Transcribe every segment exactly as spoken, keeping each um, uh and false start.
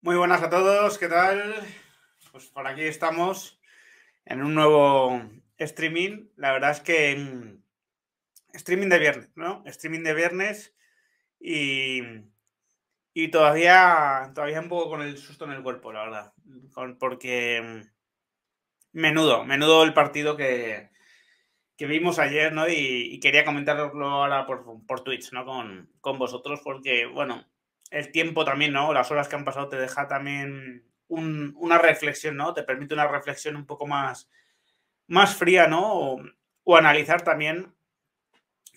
Muy buenas a todos, ¿qué tal? Pues por aquí estamos en un nuevo streaming. La verdad es que streaming de viernes, ¿no? Streaming de viernes y, y todavía, todavía un poco con el susto en el cuerpo, la verdad. Porque menudo, menudo el partido que, que vimos ayer, ¿no? Y, y quería comentarlo ahora por, por Twitch, ¿no? Con, con vosotros porque, bueno... El tiempo también, ¿no? Las horas que han pasado te deja también un, una reflexión, ¿no? Te permite una reflexión un poco más, más fría, ¿no? O, o analizar también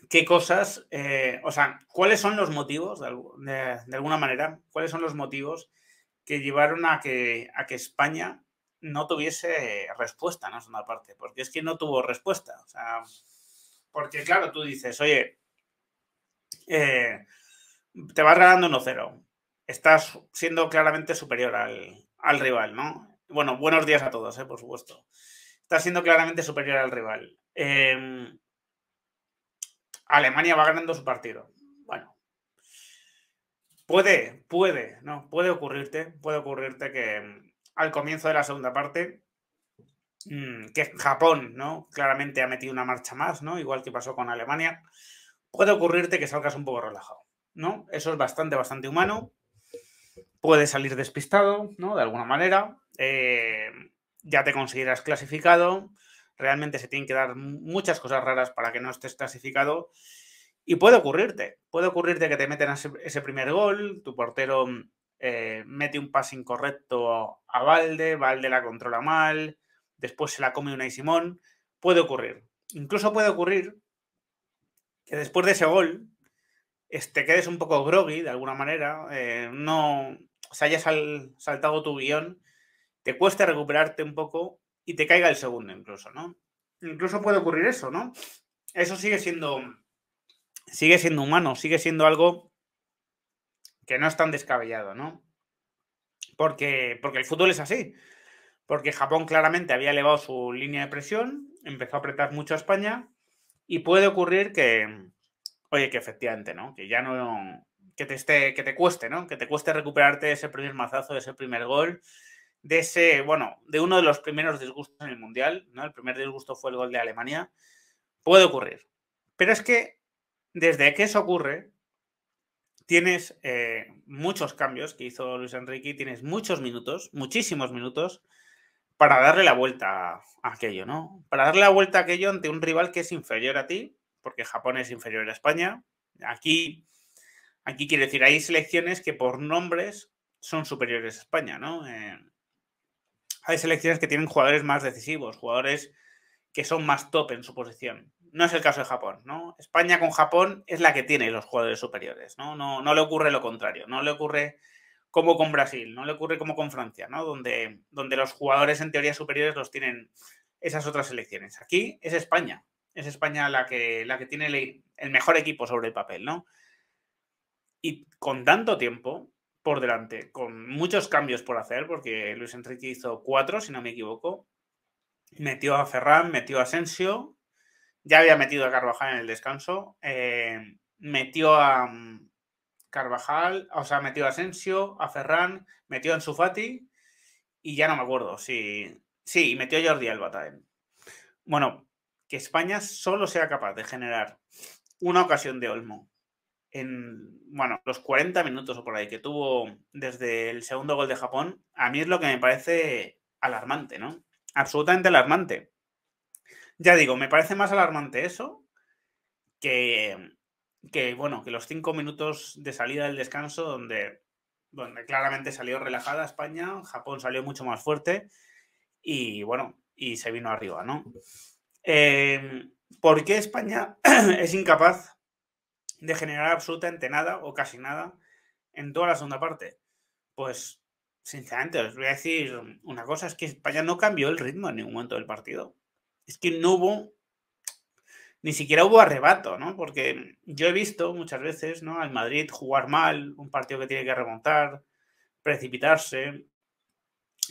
qué cosas, eh, o sea, cuáles son los motivos, de, de, de alguna manera, cuáles son los motivos que llevaron a que, a que España no tuviese respuesta, ¿no? Es una parte, porque es que no tuvo respuesta, o sea, porque claro, tú dices, oye, eh, te vas ganando uno cero. Estás siendo claramente superior al, al rival, ¿no? Bueno, buenos días a todos, ¿eh? Por supuesto. Estás siendo claramente superior al rival. Eh, Alemania va ganando su partido. Bueno. Puede, puede, ¿no? Puede ocurrirte, puede ocurrirte que al comienzo de la segunda parte, mmm, que Japón, ¿no? Claramente ha metido una marcha más, ¿no? Igual que pasó con Alemania. Puede ocurrirte que salgas un poco relajado, ¿no? Eso es bastante, bastante humano. Puedes salir despistado, ¿no? De alguna manera. Eh, ya te consideras clasificado. Realmente se tienen que dar muchas cosas raras para que no estés clasificado. Y puede ocurrirte. Puede ocurrirte que te metan ese primer gol. Tu portero eh, mete un pase incorrecto a Valde. Valde la controla mal. Después se la come Unai Simón. Puede ocurrir. Incluso puede ocurrir que después de ese gol... Este, quedes un poco groggy de alguna manera, eh, no se haya sal, saltado tu guión, te cuesta recuperarte un poco y te caiga el segundo incluso, ¿no? Incluso puede ocurrir eso, ¿no? Eso sigue siendo, sigue siendo humano, sigue siendo algo que no es tan descabellado, ¿no? Porque, porque el fútbol es así, porque Japón claramente había elevado su línea de presión, empezó a apretar mucho a España y puede ocurrir que... Oye, que efectivamente, ¿no? Que ya no... Que te, esté, que te cueste, ¿no? Que te cueste recuperarte de ese primer mazazo, de ese primer gol, de ese... Bueno, de uno de los primeros disgustos en el Mundial, ¿no? El primer disgusto fue el gol de Alemania. Puede ocurrir. Pero es que desde que eso ocurre, tienes eh, muchos cambios que hizo Luis Enrique, tienes muchos minutos, muchísimos minutos, para darle la vuelta a aquello, ¿no? Para darle la vuelta a aquello ante un rival que es inferior a ti, porque Japón es inferior a España. Aquí, aquí quiero decir, hay selecciones que por nombres son superiores a España, ¿no? Eh, hay selecciones que tienen jugadores más decisivos, jugadores que son más top en su posición. No es el caso de Japón, ¿no? España con Japón es la que tiene los jugadores superiores, ¿no? No, no le ocurre lo contrario, no le ocurre como con Brasil, no le ocurre como con Francia, ¿no? Donde, donde los jugadores en teoría superiores los tienen esas otras selecciones. Aquí es España. Es España la que, la que tiene el, el mejor equipo sobre el papel, ¿no? Y con tanto tiempo por delante, con muchos cambios por hacer, porque Luis Enrique hizo cuatro, si no me equivoco, metió a Ferran, metió a Asensio, ya había metido a Carvajal en el descanso, eh, metió a Carvajal, o sea, metió a Asensio, a Ferran, metió a Ansu Fati y ya no me acuerdo, sí, sí, metió a Jordi Alba también. Bueno... Que España solo sea capaz de generar una ocasión de Olmo en, bueno, los cuarenta minutos o por ahí que tuvo desde el segundo gol de Japón, a mí es lo que me parece alarmante, ¿no? Absolutamente alarmante. Ya digo, me parece más alarmante eso que, que bueno, que los cinco minutos de salida del descanso donde, donde claramente salió relajada España, Japón salió mucho más fuerte y, bueno, y se vino arriba, ¿no? Eh, ¿Por qué España es incapaz de generar absolutamente nada o casi nada en toda la segunda parte? Pues, sinceramente, os voy a decir una cosa, es que España no cambió el ritmo en ningún momento del partido. Es que no hubo, ni siquiera hubo arrebato, ¿no? Porque yo he visto muchas veces, ¿no? Al Madrid jugar mal, un partido que tiene que remontar, precipitarse.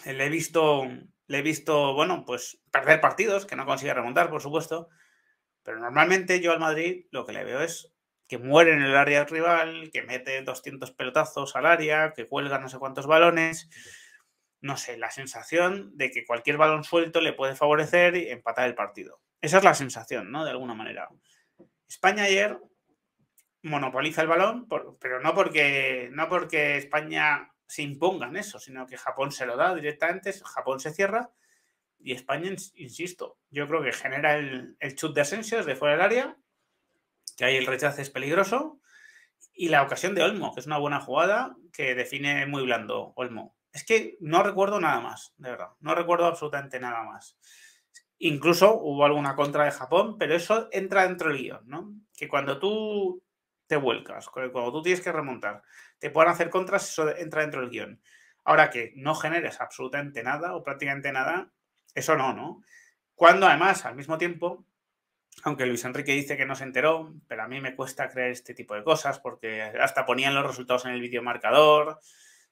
Le he visto... Le he visto, bueno, pues perder partidos, que no consigue remontar, por supuesto. Pero normalmente yo al Madrid lo que le veo es que muere en el área rival, que mete doscientos pelotazos al área, que cuelga no sé cuántos balones. No sé, la sensación de que cualquier balón suelto le puede favorecer y empatar el partido. Esa es la sensación, ¿no? De alguna manera. España ayer monopoliza el balón, por, pero no porque, no porque España se imponga en eso, sino que Japón se lo da directamente, Japón se cierra y España, insisto, yo creo que genera el, el chut de Asensio desde fuera del área, que ahí el rechace es peligroso, y la ocasión de Olmo, que es una buena jugada que define muy blando Olmo. Es que no recuerdo nada más, de verdad. No recuerdo absolutamente nada más. Incluso hubo alguna contra de Japón, pero eso entra dentro del guión, ¿no? Que cuando tú te vuelcas, cuando tú tienes que remontar, te puedan hacer contras, eso entra dentro del guión. Ahora que no generes absolutamente nada o prácticamente nada, eso no, ¿no? Cuando además, al mismo tiempo, aunque Luis Enrique dice que no se enteró, pero a mí me cuesta creer este tipo de cosas porque hasta ponían los resultados en el videomarcador.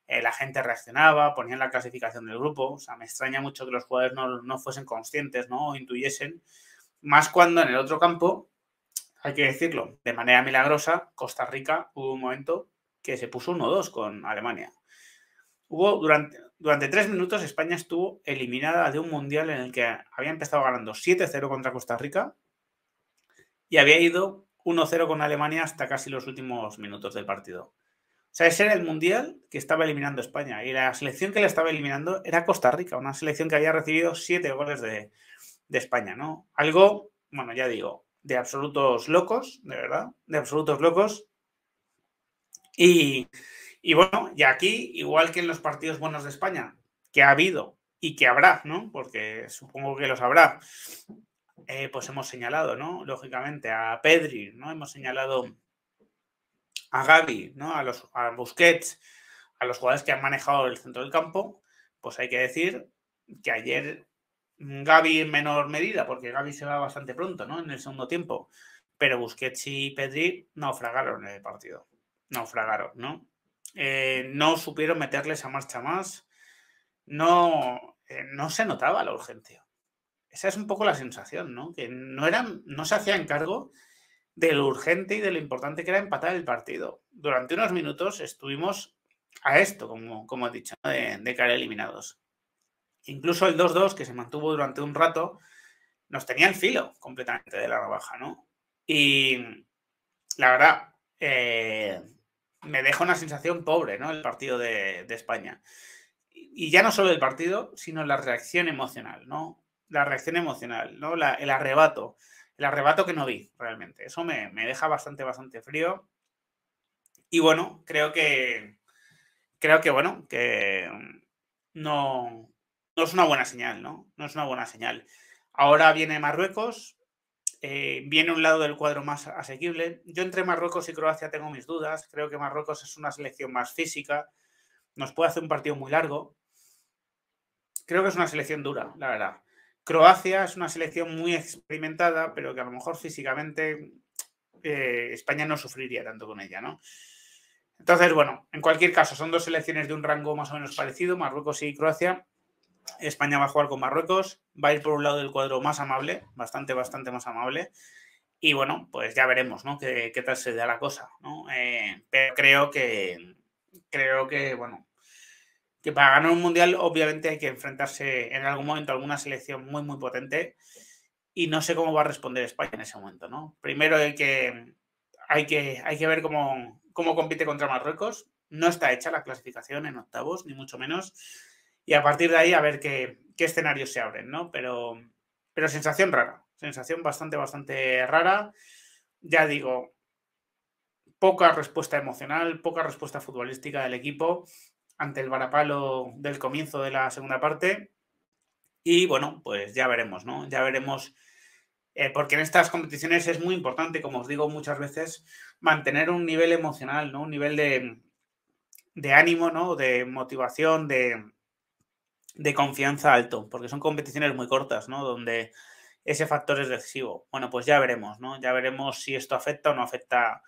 La gente reaccionaba, ponían la clasificación del grupo. O sea, me extraña mucho que los jugadores no, no fuesen conscientes, ¿no? O intuyesen. Más cuando en el otro campo, hay que decirlo, de manera milagrosa, Costa Rica hubo un momento que se puso uno dos con Alemania. Hubo durante, durante tres minutos España estuvo eliminada de un mundial en el que había empezado ganando siete cero contra Costa Rica y había ido uno cero con Alemania hasta casi los últimos minutos del partido. O sea, ese era el mundial que estaba eliminando España. Y la selección que le estaba eliminando era Costa Rica, una selección que había recibido siete goles de, de España, ¿no? Algo, bueno, ya digo, de absolutos locos, de verdad, de absolutos locos. Y, y bueno, y aquí, igual que en los partidos buenos de España, que ha habido y que habrá, ¿no? Porque supongo que los habrá, eh, pues hemos señalado, ¿no? Lógicamente, a Pedri, ¿no? Hemos señalado a Gavi, ¿no? a, los, a Busquets, a los jugadores que han manejado el centro del campo, pues hay que decir que ayer Gavi en menor medida, porque Gavi se va bastante pronto, ¿no? En el segundo tiempo, pero Busquets y Pedri naufragaron en el partido, naufragaron, ¿no? Eh, no supieron meterle esa marcha más, no, eh, no se notaba la urgencia. Esa es un poco la sensación, ¿no? Que no, eran, no se hacían cargo de lo urgente y de lo importante que era empatar el partido. Durante unos minutos estuvimos a esto, como, como he dicho, de, de caer eliminados. Incluso el dos dos, que se mantuvo durante un rato, nos tenía el filo completamente de la navaja, ¿no? Y la verdad, eh, me deja una sensación pobre, ¿no? El partido de, de España. Y ya no solo el partido, sino la reacción emocional, ¿no? La reacción emocional, ¿no? La, el arrebato. El arrebato que no vi, realmente. Eso me, me deja bastante, bastante frío. Y bueno, creo que... Creo que, bueno, que no, no es una buena señal, ¿no? No es una buena señal. Ahora viene Marruecos. Eh, viene un lado del cuadro más asequible. Yo entre Marruecos y Croacia tengo mis dudas. Creo que Marruecos es una selección más física. Nos puede hacer un partido muy largo. Creo que es una selección dura, la verdad. Croacia es una selección muy experimentada, pero que a lo mejor físicamente eh, España no sufriría tanto con ella, ¿no? Entonces, bueno, en cualquier caso, son dos selecciones de un rango más o menos parecido, Marruecos y Croacia. España va a jugar con Marruecos, va a ir por un lado del cuadro más amable, bastante, bastante más amable. Y bueno, pues ya veremos, ¿no? Qué, qué tal se da la cosa, ¿no? Eh, pero creo que, creo que, bueno... que para ganar un mundial obviamente hay que enfrentarse en algún momento a alguna selección muy, muy potente y no sé cómo va a responder España en ese momento, ¿no? Primero hay que, hay que, hay que ver cómo, cómo compite contra Marruecos. No está hecha la clasificación en octavos, ni mucho menos. Y a partir de ahí a ver qué, qué escenarios se abren, ¿no? Pero, pero sensación rara, sensación bastante, bastante rara. Ya digo, poca respuesta emocional, poca respuesta futbolística del equipo ante el varapalo del comienzo de la segunda parte. Y bueno, pues ya veremos, ¿no? Ya veremos, eh, porque en estas competiciones es muy importante, como os digo muchas veces, mantener un nivel emocional, ¿no? Un nivel de, de ánimo, ¿no? De motivación, de, de confianza alto, porque son competiciones muy cortas, ¿no? Donde ese factor es decisivo. Bueno, pues ya veremos, ¿no? Ya veremos si esto afecta o no afecta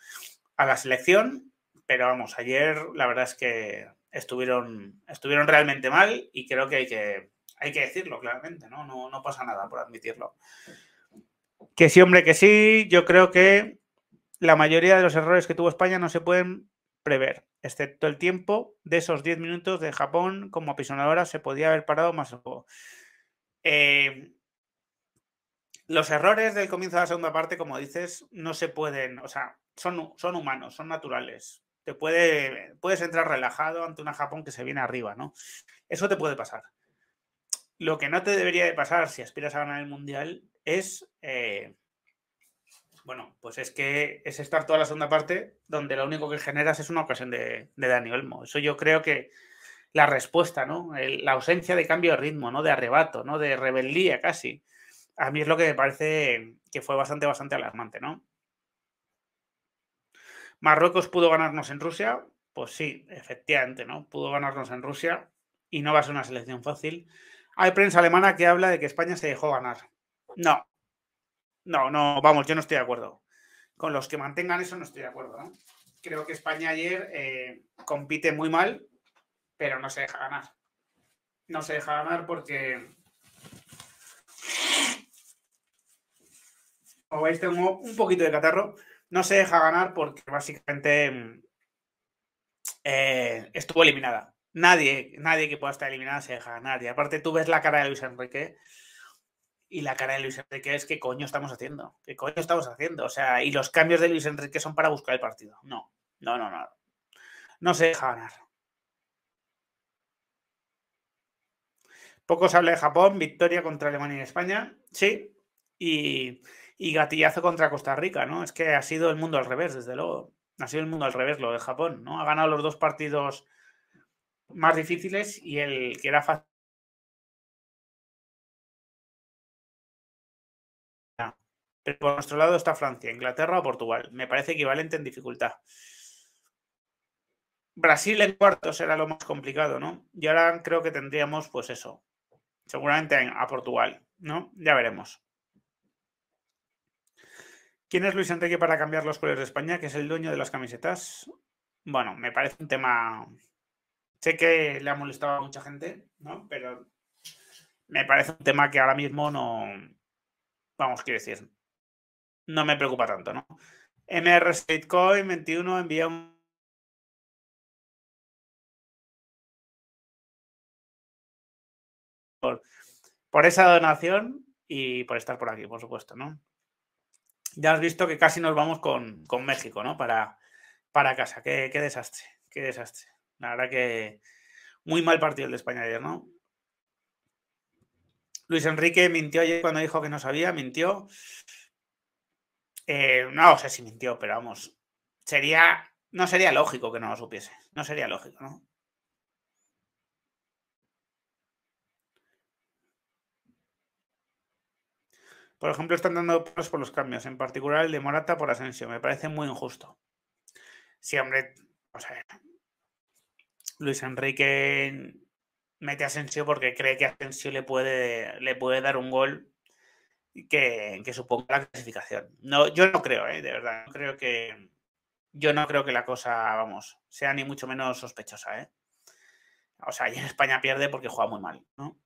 a la selección, pero vamos, ayer la verdad es que Estuvieron, estuvieron realmente mal y creo que hay que, hay que decirlo claramente, ¿no? No, no pasa nada por admitirlo. Que sí, hombre, que sí. Yo creo que la mayoría de los errores que tuvo España no se pueden prever, excepto el tiempo de esos diez minutos de Japón como apisonadora. Se podía haber parado más o poco. Eh, los errores del comienzo de la segunda parte, como dices, no se pueden, o sea, son, son humanos, son naturales. Te puede, puedes entrar relajado ante una Japón que se viene arriba, ¿no? Eso te puede pasar. Lo que no te debería de pasar si aspiras a ganar el Mundial es, eh, bueno, pues es que es estar toda la segunda parte donde lo único que generas es una ocasión de, de Dani Olmo. Eso yo creo que la respuesta, ¿no? El, la ausencia de cambio de ritmo, ¿no? De arrebato, ¿no? De rebeldía casi. A mí es lo que me parece que fue bastante, bastante alarmante, ¿no? Marruecos pudo ganarnos en Rusia, pues sí, efectivamente, ¿no? Pudo ganarnos en Rusia y no va a ser una selección fácil. Hay prensa alemana que habla de que España se dejó ganar. No, no, no, vamos, yo no estoy de acuerdo. Con los que mantengan eso no estoy de acuerdo, ¿no? Creo que España ayer eh, compite muy mal, pero no se deja ganar. No se deja ganar porque... Como veis, tengo un poquito de catarro. No se deja ganar porque básicamente eh, estuvo eliminada. Nadie, nadie que pueda estar eliminada se deja ganar. Y aparte tú ves la cara de Luis Enrique y la cara de Luis Enrique es ¿qué coño estamos haciendo? ¿Qué coño estamos haciendo? O sea, y los cambios de Luis Enrique son para buscar el partido. No, no, no, no. No se deja ganar. Poco se habla de Japón, victoria contra Alemania y España. Sí, y... Y gatillazo contra Costa Rica, ¿no? Es que ha sido el mundo al revés, desde luego. Ha sido el mundo al revés lo de Japón, ¿no? Ha ganado los dos partidos más difíciles y el que era fácil. Pero por nuestro lado está Francia, Inglaterra o Portugal. Me parece equivalente en dificultad. Brasil en cuartos era lo más complicado, ¿no? Y ahora creo que tendríamos, pues eso, seguramente a Portugal, ¿no? Ya veremos. ¿Quién es Luis Enrique para cambiar los colores de España, que es el dueño de las camisetas? Bueno, me parece un tema... Sé que le ha molestado a mucha gente, ¿no? Pero me parece un tema que ahora mismo no... Vamos, quiero decir, no me preocupa tanto, ¿no? M R Sitcoin veintiuno envía un... Por, por esa donación y por estar por aquí, por supuesto, ¿no? Ya has visto que casi nos vamos con, con México, ¿no? Para, para casa. Qué, qué desastre, qué desastre. La verdad que muy mal partido el de España ayer, ¿no? Luis Enrique mintió ayer cuando dijo que no sabía, mintió. Eh, no, o sea, sí mintió, pero vamos. Sería, no sería lógico que no lo supiese. No sería lógico, ¿no? Por ejemplo, están dando palos por los cambios, en particular el de Morata por Asensio. Me parece muy injusto. Sí, hombre, o sea, Luis Enrique mete a Asensio porque cree que Asensio le puede, le puede dar un gol que, que suponga la clasificación. No, yo no creo, ¿eh? De verdad, no creo que, yo no creo que la cosa, vamos, sea ni mucho menos sospechosa, ¿eh? O sea, ya España pierde porque juega muy mal, ¿no?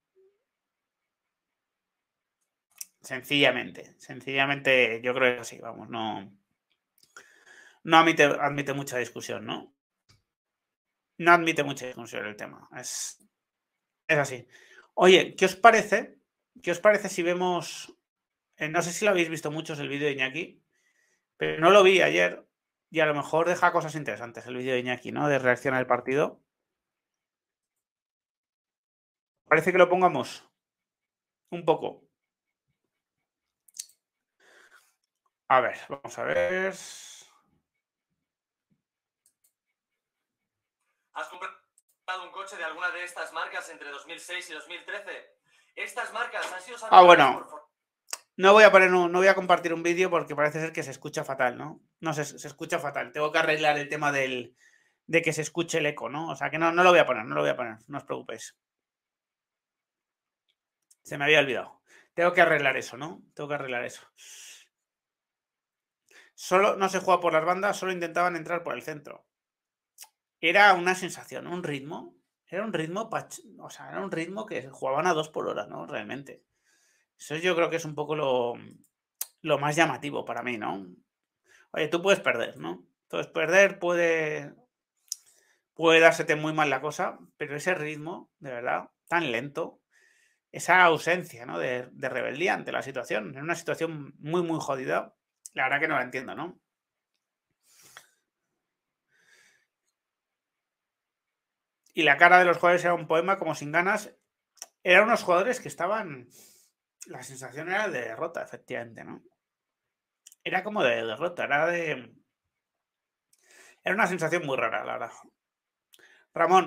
Sencillamente, sencillamente yo creo que así, vamos, no, no admite, admite mucha discusión, ¿no? No admite mucha discusión el tema, es, es así. Oye, ¿qué os parece? ¿Qué os parece si vemos, eh, no sé si lo habéis visto muchos el vídeo de Iñaki, pero no lo vi ayer y a lo mejor deja cosas interesantes el vídeo de Iñaki, ¿no? De reacción al partido. Parece que lo pongamos un poco. A ver, vamos a ver. ¿Has comprado un coche de alguna de estas marcas entre dos mil seis y dos mil trece? Estas marcas han sido... Ah, bueno. Por... No voy a poner un, no voy a compartir un vídeo porque parece ser que se escucha fatal, ¿no? No, se, se escucha fatal. Tengo que arreglar el tema del, de que se escuche el eco, ¿no? O sea, que no, no lo voy a poner, no lo voy a poner. No os preocupéis. Se me había olvidado. Tengo que arreglar eso, ¿no? Tengo que arreglar eso. Solo no se jugaba por las bandas, solo intentaban entrar por el centro. Era una sensación, un ritmo. Era un ritmo, o sea, era un ritmo que jugaban a dos por hora, ¿no? Realmente. Eso yo creo que es un poco lo, lo más llamativo para mí, ¿no? Oye, tú puedes perder, ¿no? Entonces, perder puede, puede dársete muy mal la cosa, pero ese ritmo, de verdad, tan lento, esa ausencia, ¿no?, de, de rebeldía ante la situación, en una situación muy, muy jodida, la verdad que no la entiendo, ¿no? Y la cara de los jugadores era un poema, como sin ganas. Eran unos jugadores que estaban... La sensación era de derrota, efectivamente, ¿no? Era como de derrota, era de... Era una sensación muy rara, la verdad. Ramón.